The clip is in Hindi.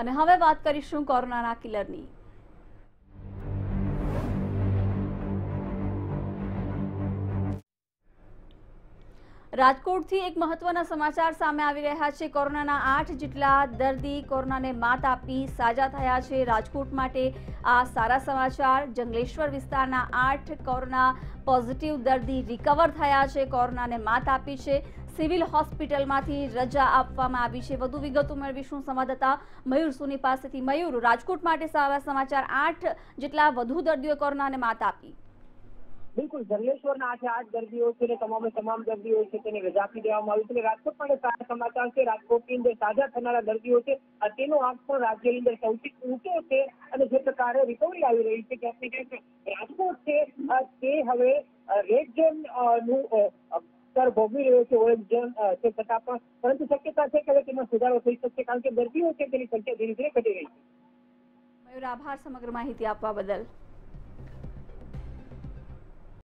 અને હવે વાત કરીશું કોરોનાના કિલરની। राजकोट थी एक महत्वना समाचार सामे आवी रह्या छे। कोरोनाना 8 जेटला दर्दी कोरोनाने मात आपी साजा थया छे। राजकोट माटे आ सारा समाचार। जंगलेश्वर विस्तारना 8 कोरोना पॉजिटिव दर्दी रिकवर थया छे, कोरोनाने मात आपी छे। सिविल हॉस्पिटल मांथी रजा आपवामां आवी छे। वधु विगतो मेळवीशुं संवाददाता मयूर सोनी पासेथी। मयूर, राजकोट माटे सारा समाचार। 8 जेटला वधु दर्दीओए कोरोनाने मात आपी। बिल्कुल, जंगलेश्वर ना 8 दर्दियों से तमाम दर्दियों से रजा आपी देवामां आवी छे। राजकोट में सारा समाचार है। राजकोट की अंदर साझा थनारा दर्दियों से आंक राज्य अंदर सौथी ऊंचो है। जो प्रकार रिकवरी आई रही है क्या क्या राजकोट है हवे रेड जोन भोगी रो छता परंतु शक्यता है कि हमें सुधारो थी सकते कारण के दर्दियों से संख्या धीरे धीरे घटी रही है। मयूर, आभार समग्र माहिती आपवा बदल।